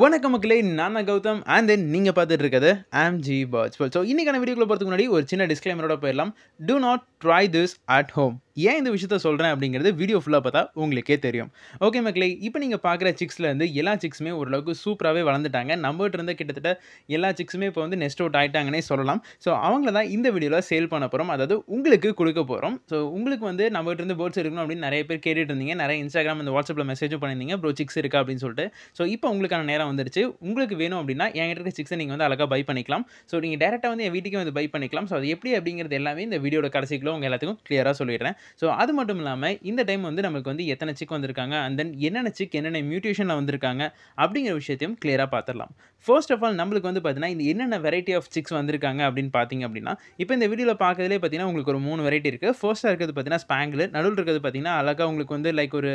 வணக்கம் மக்களே, நானா கௌதம் அண்ட் தென் நீங்கள் பார்த்துட்டு இருக்கிறது MG Birds World. ஸோ இன்றைக்கான வீடியோக்குள்ளே போகிறதுக்கு முன்னாடி ஒரு சின்ன டிஸ்க்ளைமரோட போயிடலாம். Do not try this at home. ஏன் இந்த விஷயத்த சொல்கிறேன் அப்படிங்கிறது வீடியோ ஃபுல்லாக பார்த்தா உங்களுக்கே தெரியும். ஓகே மக்களே, இப்போ நீங்கள் பார்க்குற சிக்ஸ்லேருந்து எல்லா சிக்ஸுமே ஓரளவுக்கு சூப்பராகவே வளர்ந்துட்டாங்க. நம்மகிட்ட இருந்த கிட்டத்தட்ட எல்லா சிக்ஸுமே இப்போ வந்து நெஸ்ட் அவுட் ஆகிட்டாங்கன்னே சொல்லலாம். ஸோ அவங்கள தான் இந்த வீடியோவில் சேல் பண்ண போகிறோம், அதாவது உங்களுக்கு கொடுக்க போகிறோம். ஸோ உங்களுக்கு வந்து நம்மகிட்ட இருந்து பேர்ட்ஸ் இருக்கணும் அப்படின்னு நிறைய பேர் கேட்டுட்டு இருந்தீங்க, நிறைய இன்ஸ்டாகிராம் அந்த வாட்ஸ்அப்பில் மெசேஜும் பண்ணியிருந்தீங்க, ப்ரோ சிக்ஸ் இருக்கா அப்படின்னு சொல்லிட்டு. ஸோ இப்போ உங்களுக்கான நேரம் வந்துருச்சு. உங்களுக்கு வேணும் அப்படின்னா என்கிட்ட இருக்க சிக்ஸை நீங்கள் வந்து அழகாக பை பண்ணிக்கலாம். ஸோ நீங்கள் டேரெக்டாக வந்து என் வீட்டுக்கே வந்து பை பண்ணிக்கலாம். ஸோ அது எப்படி அப்படிங்கிறது எல்லாமே இந்த வீடியோட கடைசிக்குள்ள உங்கள் எல்லாத்துக்கும் கிளியராக சொல்லிடுறேன். ஸோ அது மட்டும் இல்லாமல் இந்த டைம் வந்து நமக்கு வந்து எத்தனை சிக் வந்திருக்காங்க அண்ட் தென் என்னென்ன சிக் என்னென்ன மியூட்டேஷனில் வந்திருக்காங்க அப்படிங்கிற விஷயத்தையும் கிளியராக பார்த்துடலாம். ஃபர்ஸ்ட் ஆஃப் ஆல் நம்மளுக்கு வந்து பார்த்தீங்கன்னா இந்த என்னென்ன வெரைட்டி ஆஃப் சிக்ஸ் வந்திருக்காங்க அப்படின்னு பார்த்தீங்க அப்படின்னா, இப்போ இந்த வீடியோவில் பார்க்கறதுலே பார்த்தீங்கன்னா உங்களுக்கு ஒரு 3 வெரைட்டி இருக்குது. ஃபர்ஸ்ட்டாக இருக்கிறது பார்த்தீங்கன்னா ஸ்பாங்கிள், நடுவில் இருக்கிறது பார்த்தீங்கன்னா அழகாக உங்களுக்கு வந்து லைக் ஒரு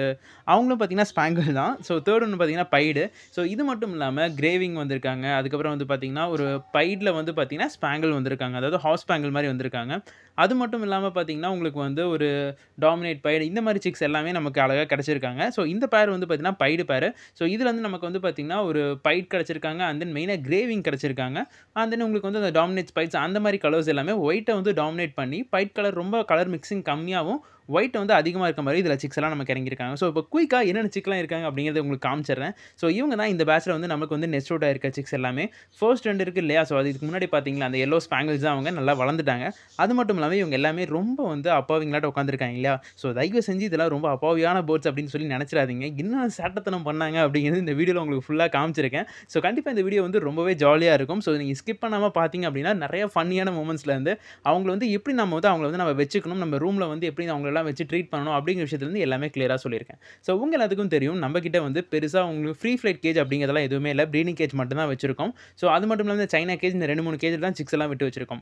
அவங்களும் பார்த்தீங்கன்னா ஸ்பாங்கிள் தான். ஸோ தேர்ட் ஒன்று பார்த்தீங்கன்னா பைடு. ஸோ இது மட்டும் இல்லாமல் கிரேவிங் வந்திருக்காங்க. அதுக்கப்புறம் வந்து பார்த்தீங்கன்னா ஒரு பைடில் வந்து பார்த்தீங்கன்னா ஸ்பாங்கிள் வந்திருக்காங்க, அதாவது ஹார்ஸ் ஸ்பாங்கிள் மாதிரி வந்திருக்காங்க. அது மட்டும் இல்லாமல் பார்த்தீங்கன்னா உங்களுக்கு வந்து ஒரு டாமினேட் பைடு, இந்த மாதிரி சிக்ஸ் எல்லாமே நமக்கு அழகாக கிடச்சிருக்காங்க. ஸோ இந்த பேர் வந்து பார்த்தீங்கன்னா பைடு பேர். ஸோ இதில் வந்து நமக்கு வந்து பார்த்திங்கன்னா ஒரு பைட் கிடச்சிருக்காங்க அண்ட் தென் மெயினாக கிரேவிங் கிடச்சிருக்காங்க. அண்ட் தென் உங்களுக்கு வந்து அந்த டாமினேட் ஸ்பைட்ஸ் அந்த மாதிரி கலர்ஸ் எல்லாமே ஒயிட்டை வந்து டாமினேட் பண்ணி பைட் கலர் ரொம்ப கலர் மிக்சிங் கம்மியாகவும் ஒயிட் வந்து அதிகமாக இருக்க மாதிரி இதில் சிக்ஸ் எல்லாம் நமக்கு இறங்கியிருக்காங்க. ஸோ இப்போ குயிக்காக என்னென்ன சிக்லாம் இருக்காங்க அப்படிங்கிறத உங்களுக்கு காமிச்சிடுறேன். ஸோ இவங்க தான் இந்த பேட்சில் வந்து நமக்கு வந்து நெஸ்ட் அவுட் ஆகிருக்க சிக்ஸ் எல்லாமே. ஃபர்ஸ்ட் ரெண்டு இருக்குது இல்லையா, ஸோ அதுக்கு முன்னாடி பார்த்தீங்களா அந்த எல்லோ ஸ்பாங்கிள்ஸ் தான் அவங்க நல்லா வளர்ந்துட்டாங்க. அது மட்டும் இல்லாமல் இவங்க எல்லாமே ரொம்ப வந்து அப்பாவிங்களாட்ட உட்காந்துருக்காங்க இல்லையா. ஸோ தயவு செஞ்சு இதெல்லாம் ரொம்ப அப்பாவியான பேர்ட்ஸ் அப்படின்னு சொல்லி நினச்சிடாதீங்க. என்ன சேட்டத்தனம் பண்ணாங்க அப்படிங்கிறது இந்த வீடியோவில் உங்களுக்கு ஃபுல்லாக காமிச்சிருக்கேன். ஸோ கண்டிப்பாக இந்த வீடியோ வந்து ரொம்பவே ஜாலியாக இருக்கும். ஸோ நீங்கள் ஸ்கிப் பண்ணாமல் பார்த்தீங்க அப்படின்னா நிறைய ஃபன்னியான மூமெண்ட்ஸ்லேருந்து அவங்கள வந்து எப்படி நம்ம வந்து அவங்கள வந்து நம்ம வச்சுக்கணும், நம்ம ரூமில் வந்து எப்படி அவங்கள வச்சு ட்ரீட் பண்ணணும் அப்படிங்கிற விஷயத்துலேருந்து எல்லாமே கிளியராக சொல்லியிருக்கேன். ஸோ உங்கள் எல்லாத்துக்கும் தெரியும் நம்மக்கிட்ட வந்து பெருசாக உங்களுக்கு ஃப்ரீ ஃப்ளைட் கேஜ் அப்படிங்கிறதெல்லாம் எதுவுமே இல்லை, ப்ரீடிங் கேஜ் மட்டும் தான் வச்சிருக்கோம். ஸோ அது மட்டும் இல்லாமல் சைனா கேஜ் இந்த 2-3 கேஜில் தான் சிக்ஸ் எல்லாம் விட்டு வச்சிருக்கோம்.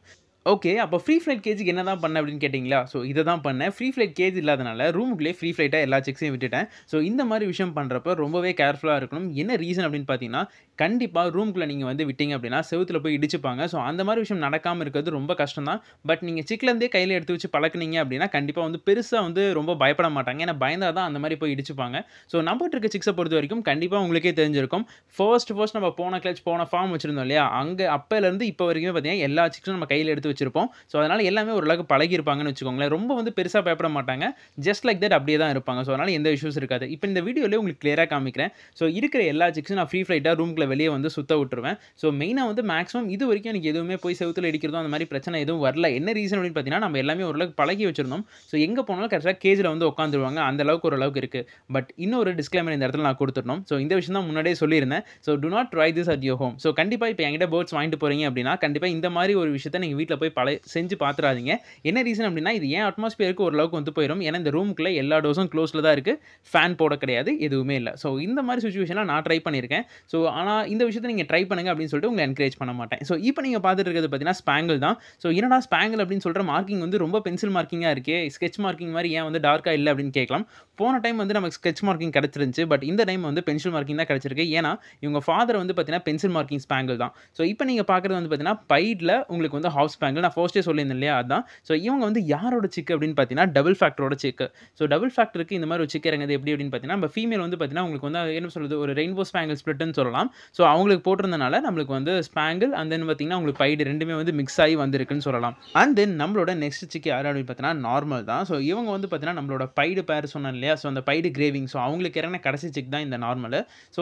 ஓகே, அப்போ ஃப்ரீ ஃப்ளைட் கேஜுக்கு என்ன தான் பண்ணேன் அப்படின்னு கேட்டிங்களா? ஸோ இதை தான் பண்ணேன். ஃப்ரீ ஃப்ளைட் கேஜ் இல்லாதனால ரூமுக்குள்ளேயே ஃப்ரீ ஃப்ளைட்டாக எல்லா சிக்ஸையும் விட்டுட்டேன். ஸோ இந்த மாதிரி விஷயம் பண்ணுறப்ப ரொம்பவே கேர்ஃபுல்லாக இருக்கணும். என்ன ரீசன் அப்படின்னு பார்த்தீங்கன்னா, கண்டிப்பாக ரூமுக்குள்ளே நீங்கள் வந்து விட்டிங்க அப்படின்னா செவுத்தில் போய் இடிச்சுப்பாங்க. ஸோ அந்த மாதிரி விஷயம் நடக்காமல் இருக்கிறது ரொம்ப கஷ்டம் தான். பட் நீங்கள் சிக்லேருந்தே கையில் எடுத்து வச்சு பழக்கினீங்க அப்படின்னா கண்டிப்பாக வந்து பெருசாக வந்து ரொம்ப பயப்பட மாட்டாங்க. ஏன்னா பயந்தால் தான் அந்த மாதிரி போய் இடிச்சுப்பாங்க. ஸோ நம்மகிட்ட இருக்க சிக்ஸை பொறுத்த வரைக்கும் கண்டிப்பாக உங்களுக்கே தெரிஞ்சிருக்கும். ஃபர்ஸ்ட் நம்ம போன கிளட்ச் போன ஃபார்ம் வச்சுருந்தோம் இல்லையா, அங்கே அப்போலேருந்து இப்போ வரைக்குமே பார்த்தீங்கன்னா எல்லா சிக்ஸும் நம்ம கையில் எடுத்து வச்சிருப்போம். ஸோ அதனால் எல்லாமே ஓரளவுக்கு பழகி இருப்பாங்கன்னு வச்சுக்கோங்களேன். ரொம்ப வந்து பெருசாக பயப்பட மாட்டாங்க, ஜஸ்ட் லைக் தட் அப்படியே தான் இருப்பாங்க. ஸோ அதனால் எந்த இஷ்யூஸ் இருக்காது. இப்போ இந்த வீடியோலேயே உங்களுக்கு கிளியராக காமிக்கிறேன். ஸோ இருக்கிற எல்லா சிக்ஸும் நான் ஃப்ரீ ஃப்ளைட்டாக ரூமுக்குள்ள வெளியே வந்து சுத்த விட்டுருவேன். ஸோ மெயினாக வந்து மேக்ஸிமம் இது வரைக்கும் எனக்கு எதுவுமே போய் செவுத்தில் அடிக்கிறதோ அந்த மாதிரி பிரச்சனை எதுவும் வரல. என்ன ரீசன் அப்படின்னு பார்த்தீங்கன்னா, நம்ம எல்லாமே ஓரளவுக்கு பழகி வச்சிருந்தோம். ஸோ எங்கே போனாலும் கரெக்டாக கேஜில் வந்து உட்காந்துருவாங்க, அந்த அளவுக்கு ஓரளவுக்கு இருக்குது. பட் இன்னொரு டிஸ்க்ளைமர் இந்த இடத்துல நான் கொடுத்துடணும். ஸோ இந்த விஷயம் தான் முன்னாடியே சொல்லியிருந்தேன். So do not try this at your home. So கண்டிப்பாக இப்போ என்கிட்ட பேர்ட்ஸ் வாங்கிட்டு போகிறீங்க அப்படின்னா கண்டிப்பாக இந்த மாதிரி ஒரு விஷயத்தை நீங்கள் வீட்டில் போய் செஞ்சு பார்த்துறாதீங்க. என்ன ரீசன் அப்படின்னா, இது ஏன் அட்மாஸ்பியருக்கு ஓரளவுக்கு வந்து போயிடும். ஏன்னா இந்த ரூமுக்குள்ளே எல்லா டோஸும் க்ளோஸில் தான் இருக்குது, ஃபேன் போட கிடையாது, எதுவுமே இல்லை. ஸோ இந்த மாதிரி சுச்சுவேஷனில் நான் ட்ரை பண்ணியிருக்கேன். ஸோ ஆனால் இந்த விஷயத்தை நீங்கள் ட்ரை பண்ணுங்க அப்படின்னு சொல்லிட்டு உங்களை என்கரேஜ் பண்ண மாட்டேன். ஸோ இப்போ நீங்கள் பார்த்துட்டு இருக்கிறது பார்த்தீங்கன்னா ஸ்பாங்கிள் தான். ஸோ என்னடா ஸ்பாங்கிள் அப்படின்னு சொல்கிற மார்க்கிங் வந்து ரொம்ப பென்சில் மார்க்கிங்காக இருக்கே, ஸ்கெட்ச் மார்க்கிங் மாதிரி ஏன் வந்து டார்க்காக இல்லை அப்படின்னு கேட்கலாம். போன டைம் வந்து நமக்கு ஸ்கெட்ச் மார்க்கிங் கிடச்சிருந்துச்சு, பட் இந்த டைம் வந்து பென்சில் மார்க்கிங் தான் கிடச்சிருக்கு. ஏன்னா இவங்க ஃபாதர் வந்து பார்த்தீங்கன்னா பென்சில் மார்க்கிங் ஸ்பாங்கிள் தான். ஸோ இப்போ நீங்கள் பார்க்குறது வந்து பார்த்தீங்கன்னா பைடில் உங்களுக்கு வந்து ஹார்ஸ் ஸ்பாங்கிள், நான் ஃபர்ஸ்ட்டே சொல்லியிருந்தேன் இல்லையா, அதுதான். ஸோ இவங்க வந்து யாரோட சிக்கு அப்படின்னு பார்த்தீங்கன்னா டபுள் ஃபேக்டரோட சிக்கு. ஸோ டபுள் ஃபேக்டருக்கு இந்த மாதிரி ஒரு சிக்கு இறங்குது எப்படி அப்படின்னு பார்த்தீங்கன்னா, நம்ம ஃபீமேல் வந்து பார்த்தீங்கன்னா உங்களுக்கு வந்து என்ன சொல்கிறது ஒரு ரெயின்போ ஸ்பாங்கிள் ஸ்பிளிட்னு சொல்லலாம். ஸோ அவங்களுக்கு போட்டிருந்தனால நம்மளுக்கு வந்து ஸ்பாங்கிள் அண்ட் தென் பார்த்தீங்கன்னா உங்களுக்கு பைடு ரெண்டுமே வந்து மிக்ஸ் ஆகி வந்திருக்குன்னு சொல்லலாம். அண்ட் தென் நம்மளோட நெக்ஸ்ட் சிக்கு யார் அப்படின்னு பார்த்தீங்கன்னா நார்மல் தான். ஸோ இவங்க வந்து பார்த்தீங்கன்னா நம்மளோட பைடு பேர் சொன்னேன் இல்லையா, ஸோ அந்த பைடு கிரேவிங். ஸோ அவங்களுக்கு இறங்கின கடைசி சிக் தான் இந்த நார்மல். ஸோ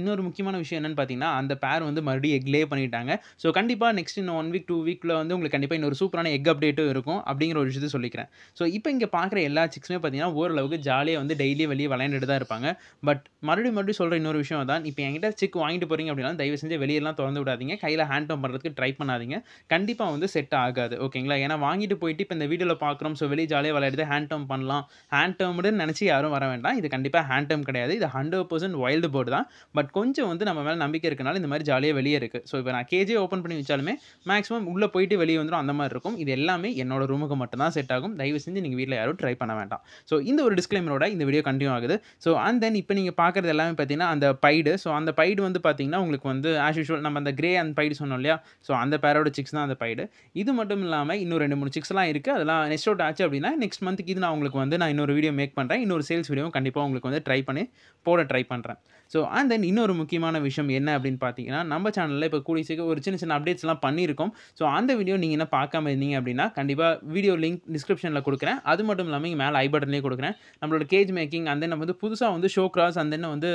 இன்னொரு முக்கியமான விஷயம் என்னன்னு பார்த்தீங்கன்னா, அந்த பேர் வந்து மறுபடியும் எக்லே பண்ணிட்டாங்க. ஸோ கண்டிப்பாக நெக்ஸ்ட் இன்னும் 1-2 வீக்கில் வந்து உங்களுக்கு கண்டிப்பாக இன்னொரு சூப்பரான எக் அப்டேட்டும் இருக்கும் அப்படிங்கிற ஒரு விஷயத்தை சொல்லிக்கிறேன். ஸோ இப்போ இங்கே பார்க்குற எல்லா சிக்ஸுமே பார்த்தீங்கன்னா ஓரளவுக்கு ஜாலியாக வந்து டெய்லியே வெளியே விளையாண்டுட்டு தான் இருப்பாங்க. பட் மறுபடியும் சொல்கிற இன்னொரு விஷயம் தான், இப்போ என்கிட்ட சிக் வாங்கிட்டு போகிறீங்க அப்படின்னா தயவு செஞ்சு வெளியெல்லாம் திறந்து விடாதீங்க, கையில் ஹேண்ட் பம்ப் பண்ணுறதுக்கு ட்ரை பண்ணாதீங்க, கண்டிப்பாக வந்து செட் ஆகாது. ஓகேங்களா? ஏன்னா வாங்கிட்டு போயிட்டு இப்போ இந்த வீடியோவில் பார்க்குறோம். ஸோ வெளியே ஜாலியாக விளையாடுது, ஹேண்ட் டம்ப் பண்ணலாம், ஹேண்ட் டம்ப்னு நினச்சி யாரும் வர வேண்டாம். இது கண்டிப்பாக ஹேண்ட் டம்ப் கிடையாது, இது 100% வைல்டு பேர்ட் தான். பட் கொஞ்சம் வந்து நம்ம மேலே நம்பிக்கை இருக்கனால இந்த மாதிரி ஜாலியாக வெளியே இருக்குது. ஸோ இப்போ நான் கேஜே ஓப்பன் பண்ணி வச்சாலுமே மேக்ஸிமம் உள்ளே போயிட்டு வெளியே வந்துடும், அந்த மாதிரி இருக்கும். இது எல்லாமே என்னோட ரூமுக்கு மட்டும்தான் செட் ஆகும். தயவு செஞ்சு நீங்கள் வீட்டில் யாரும் ட்ரை பண்ண வேண்டாம். ஸோ இந்த ஒரு டிஸ்க்ளைமரோட இந்த வீடியோ கண்டினியூ ஆகுது. ஸோ அண்ட் தென் இப்போ நீங்கள் பார்க்குறது எல்லாமே பார்த்தீங்கன்னா அந்த பைடு. ஸோ அந்த பைடு வந்து பார்த்தீங்கன்னா உங்களுக்கு வந்து ஆஸ் யூஷுவல் நம்ம அந்த கிரே அண்ட் பைடு சொன்னோம் இல்லையா, ஸோ அந்த பேரோட சிக்ஸ் தான் அந்த பைடு. இது மட்டும் இல்லாமல் இன்னும் 2-3 சிக்ஸ்லாம் இருக்குது. அதெல்லாம் நெக்ஸ்ட் அவுட் ஆச்சு அப்படின்னா நெக்ஸ்ட் மந்த்துக்கு இது நான் உங்களுக்கு வந்து நான் இன்னொரு வீடியோ மேக் பண்ணுறேன். இன்னொரு சேல்ஸ் வீடியோவும் கண்டிப்பாக உங்களுக்கு வந்து ட்ரை பண்ணி போட ட்ரை பண்ணுறேன். So and then இன்னொரு முக்கியமான விஷயம் என்ன அப்படினு பாத்தீங்கன்னா நம்ம சேனல்ல இப்ப கூடி சீக்கிரம் ஒரு சின்ன சின்ன அப்டேட்ஸ் எல்லாம் பண்ணிருக்கோம். சோ அந்த வீடியோ நீங்க என்ன பார்க்காம இருந்தீங்க அப்படினா கண்டிப்பா வீடியோ லிங்க் டிஸ்கிரிப்ஷன்ல கொடுக்கிறேன். அது மட்டும் இல்லாம இங்க மேல் ஐ பட்டன்லயே கொடுக்கிறேன். நம்மளோட கேஜ் மேக்கிங் and then நம்ம வந்து புதுசா வந்து ஷோ கிராஸ் and then வந்து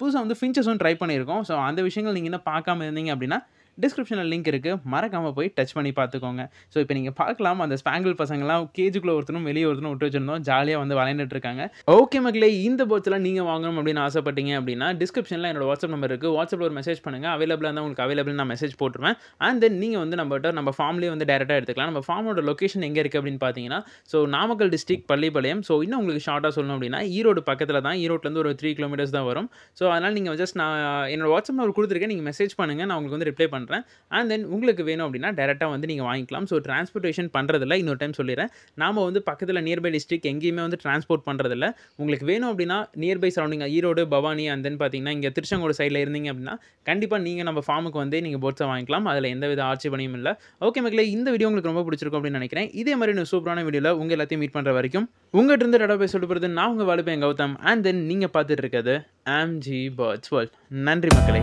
புதுசா வந்து ஃபின்ச்சஸும் ட்ரை பண்ணிருக்கோம். சோ அந்த விஷயங்கள் நீங்க என்ன பார்க்காம இருந்தீங்க அப்படினா டிஸ்கிரிப்ஷனில் லிங்க் இருக்குது, மறக்காமல் போய் டச் பண்ணி பார்த்துக்கோங்க. ஸோ இப்போ நீங்கள் பார்க்கலாம் அந்த ஸ்பாங்கிள் பசங்கள்லாம் கேஜுக்குள்ளே ஒருத்தனும் வெளியே ஒருத்தனும் விட்டு வச்சுருந்தோம், ஜாலியாக வந்து விளையாண்டுட்டு இருக்காங்க. ஓகே மக்களே, இந்த போர்ட்ஸ்லாம் நீங்கள் வாங்கணும் அப்படின்னு ஆசைப்பட்டீங்க அப்படின்னா டிஸ்கிரிப்ஷனில் என்னோட வாட்ஸ்அப் நம்பர் இருக்குது, வாட்ஸ்அப்பில் ஒரு மெசேஜ் பண்ணுங்கள். அவைலபிளாக இருந்தால் உங்களுக்கு அவைலபிள் நான் மெசேஜ் போட்டுருவேன். அண்ட் தென் நீங்கள் வந்து நம்ம ஃபார்ம்லேயே வந்து டேரெக்டாக எடுத்துக்கலாம். நம்ம ஃபார்மோட லொக்கேஷன் எங்கே இருக்குது அப்படின்னு பார்த்தீங்கன்னா so Namakkal district Pallipalayam. So இன்னும் உங்களுக்கு ஷார்ட்டாக சொல்லணும் அப்படின்னா ஈரோடு பக்கத்தில் தான், ஈரோட்லேருந்து ஒரு 3 கிலோமீட்டர்ஸ் தான் வரும். ஸோ அதனால் நீங்கள் ஜஸ்ட் நான் என்னோட வாட்ஸ்அப் நம்பர் கொடுத்துருக்கேன், நீங்கள் மெசேஜ் பண்ணுங்கள், நான் உங்களுக்கு வந்து ரிப்ளை பண்ணுறேன். And then உங்களுக்கு வேணும் அப்படின்னா டைரக்டா வந்து நீங்க வாங்கிக்கலாம். சோ டிரான்ஸ்போர்ட்டேஷன் பண்றதில்ல, இன்னொரு டைம் சொல்லிறேன், நாம வந்து பக்கத்துல நியர்பை டிஸ்ட்ரிக்ட் எங்கேயுமே வந்து டிரான்ஸ்போர்ட் பண்றதில்ல. உங்களுக்கு வேணும் அப்படின்னா nearby surrounding Erode, Bhavani and then பாத்தீங்கன்னா இங்க திருச்செங்கோடு சைடுல இருந்தீங்க அப்படின்னா கண்டிப்பா நீங்க நம்ம ஃபார்முக்கு வந்து நீங்க போட்ஸை வாங்கிக்கலாம். அதுல எந்தவித ஆட்சேபனையும் இல்ல. ஓகே மக்களே, இந்த வீடியோ உங்களுக்கு ரொம்ப பிடிச்சிருக்கும் அப்படின்னு நினைக்கிறேன். இதே மாதிரி இன்னும் சூப்பரான வீடியோல உங்க எல்லாத்தையும் மீட் பண்ற வரைக்கும் உங்ககிட்ட இருந்து டாடா பேச சொல்றது நான் உங்க வாலிபன் கௌதம் and then நீங்க பார்த்துட்டு இருக்கிறது MG Birds World. நன்றி மக்களே.